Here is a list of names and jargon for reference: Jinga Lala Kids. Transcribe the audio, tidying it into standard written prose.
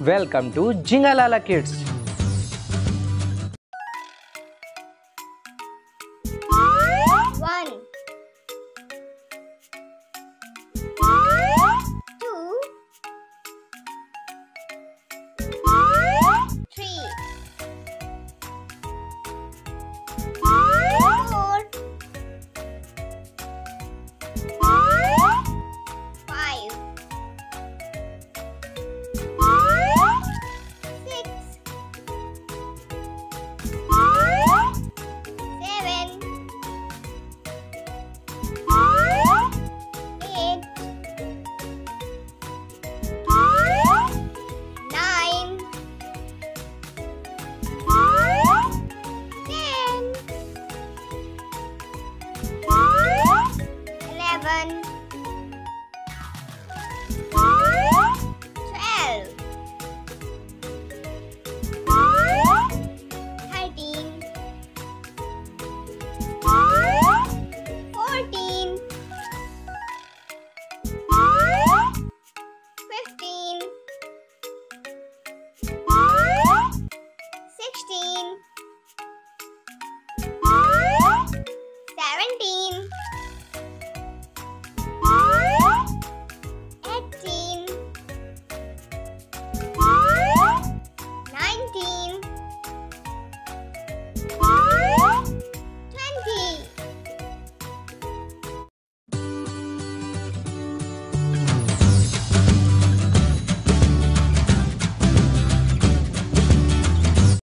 Welcome to Jinga Lala Kids.